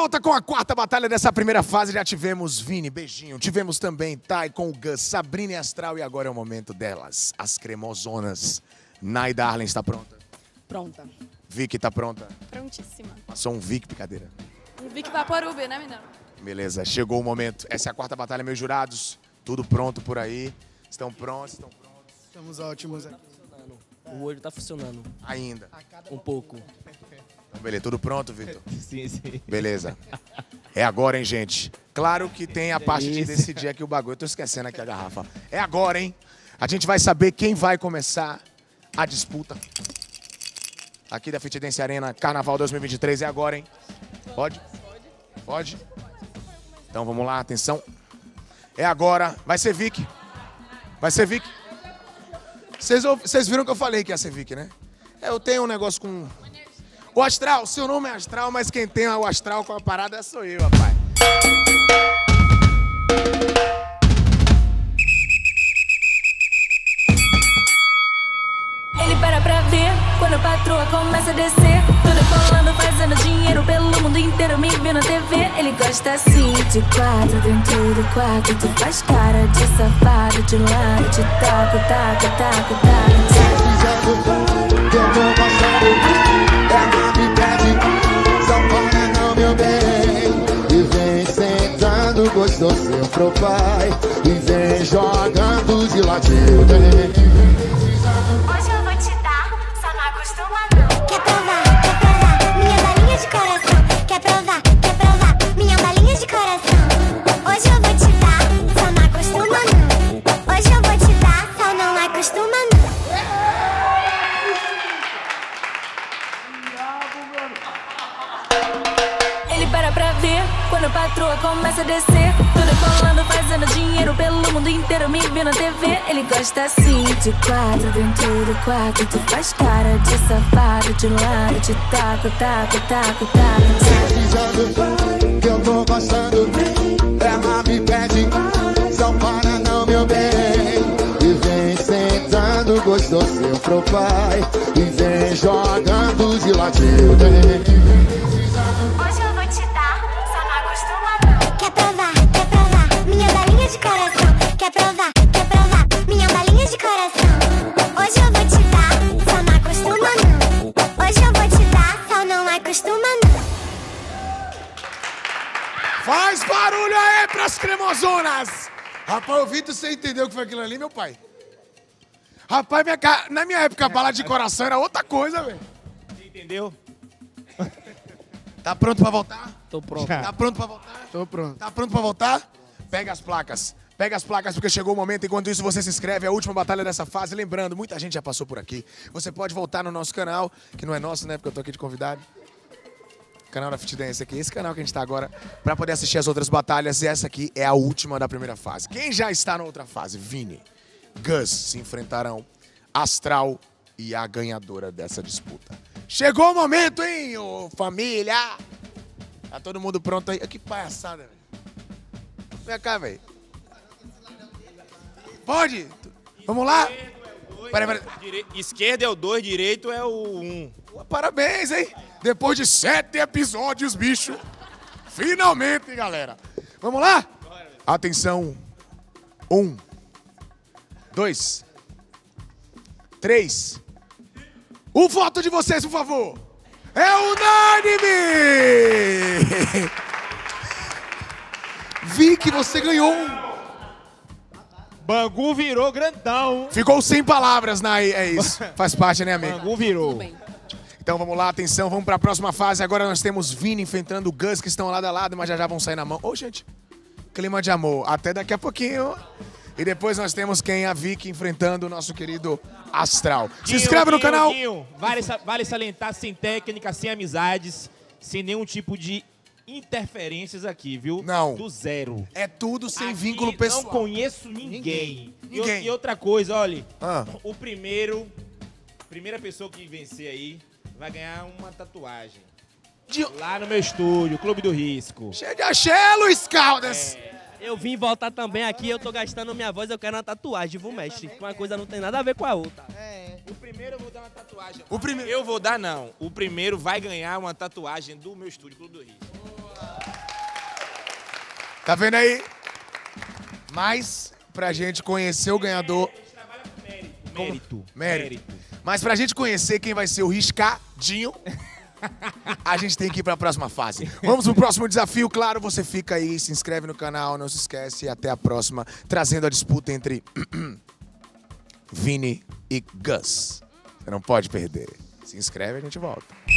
volta com a quarta batalha dessa primeira fase. Já tivemos Vini, beijinho. Tivemos também Thay com o Gus, Sabrina e Astral. E agora é o momento delas, as cremosonas. Naidarlen está pronta? Pronta. Vicky está pronta? Prontíssima. Passou um Vicky picadeira. Um Vicky Vaporub, né, menina? Beleza, chegou o momento. Essa é a quarta batalha, meus jurados. Tudo pronto por aí. Estão prontos? Estão prontos. Estamos ótimos aqui. O olho tá funcionando. Ainda? Um pouco. Então, beleza, tudo pronto, Vitor? Sim, sim. Beleza. É agora, hein, gente? Claro que tem a parte de decidir aqui o bagulho. Eu tô esquecendo aqui a garrafa. É agora, hein? A gente vai saber quem vai começar a disputa aqui da Fintidência Arena Carnaval 2023. É agora, hein? Pode? Pode? Então vamos lá, atenção. É agora. Vai ser Vicky. Vai ser Vicky. Vocês viram que eu falei que ia ser Vicky, né? Eu tenho um negócio com... O Astral, seu nome é Astral, mas quem tem o Astral com a parada sou eu, rapaz. Ele para pra ver quando a patroa começa a descer. Tudo falando, fazendo dinheiro pelo mundo inteiro, me vê na TV. Ele gosta assim de quatro, dentro do quarto. Tu faz cara de safado, de lado, de taco, taco, taco, taco. Se quiser voltar, eu vou passar o dia. Gostou seu profile e vem jogando de ladinho. Hoje eu vou te dar, só não acostuma não. Quer provar, minha balinha de coração. Quer provar, minha balinha de coração. Hoje eu vou te dar, só não acostuma não. Hoje eu vou te dar, só não acostuma não. Ele para pra ver quando a patroa começa a descer. Tudo falando, fazendo dinheiro pelo mundo inteiro, me vê na TV. Ele gosta assim de quatro, dentro do quarto. Tu faz cara de safado, de lado, de taco, taco, taco, taco. Se quiser voltar, que eu vou gostando. Ela me pede, só para não, meu bem. E vem sentando, gostou seu profile e vem jogando de ladinho. Hoje eu vou te dar, só não acostuma não. Quer provar, minha balinha de coração. Quer provar, minha balinha de coração. Hoje eu vou te dar, só não acostuma não. Hoje eu vou te dar, só não acostuma não. Faz barulho aí pras cremosonas! Rapaz, eu vi tu sem entender o que foi aquilo ali, meu pai. Rapaz, na minha época a bala de coração era outra coisa, velho. Você entendeu? Tá pronto pra voltar? Tô pronto. Tá pronto pra voltar? Tô pronto. Tá pronto pra voltar? Pega as placas. Pega as placas porque chegou o momento. Enquanto isso, você se inscreve. É a última batalha dessa fase. Lembrando, muita gente já passou por aqui. Você pode voltar no nosso canal, que não é nosso, né? Porque eu tô aqui de convidado. Canal da Fintidência aqui. Esse canal que a gente tá agora pra poder assistir as outras batalhas. E essa aqui é a última da primeira fase. Quem já está na outra fase? Vini, Gus se enfrentarão. Astral e a ganhadora dessa disputa. Chegou o momento, hein, ô família! Tá todo mundo pronto aí? Que palhaçada, velho. Vem cá, velho. Pode? Vamos lá? Peraí, peraí. Esquerda é o 2, direito é o 1. Parabéns, hein? Depois de 7 episódios, bicho. Finalmente, galera. Vamos lá? Atenção. 1, 2, 3... O voto de vocês, por favor! É unânime! Vicky, você ganhou! Bangu virou grandão! Ficou sem palavras, Nai. É isso. Faz parte, né, amigo? Bangu virou. Então vamos lá, atenção, vamos para a próxima fase. Agora nós temos Vini enfrentando o Gus, que estão lado a lado, mas já já vão sair na mão. Ô, gente, clima de amor. Até daqui a pouquinho. E depois nós temos quem? A Vicky enfrentando o nosso querido Astral. Se inscreve no canal. Vale salientar, sem técnica, sem amizades, sem nenhum tipo de interferências aqui, viu? Não. Do zero. É tudo sem aqui vínculo pessoal. Não conheço ninguém. E outra coisa, olha, o primeira pessoa que vencer aí vai ganhar uma tatuagem. Lá no meu estúdio, Clube do Risco. Cheio de axé, Luiz Caldas. Eu vim voltar também aqui, eu tô gastando minha voz, eu quero uma tatuagem, viu, mestre? Uma coisa não tem nada a ver com a outra. É, o primeiro eu vou dar uma tatuagem. O primeiro eu vou dar, não. O primeiro vai ganhar uma tatuagem do meu estúdio, Clube do Rio. Boa. Tá vendo aí? Mas, pra gente conhecer o ganhador... A gente trabalha com mérito. Mas pra gente conhecer quem vai ser o riscadinho, a gente tem que ir pra próxima fase. Vamos pro próximo desafio. Claro, você fica aí, se inscreve no canal, não se esquece. E até a próxima, trazendo a disputa entre Vini e Gus. Você não pode perder. Se inscreve e a gente volta.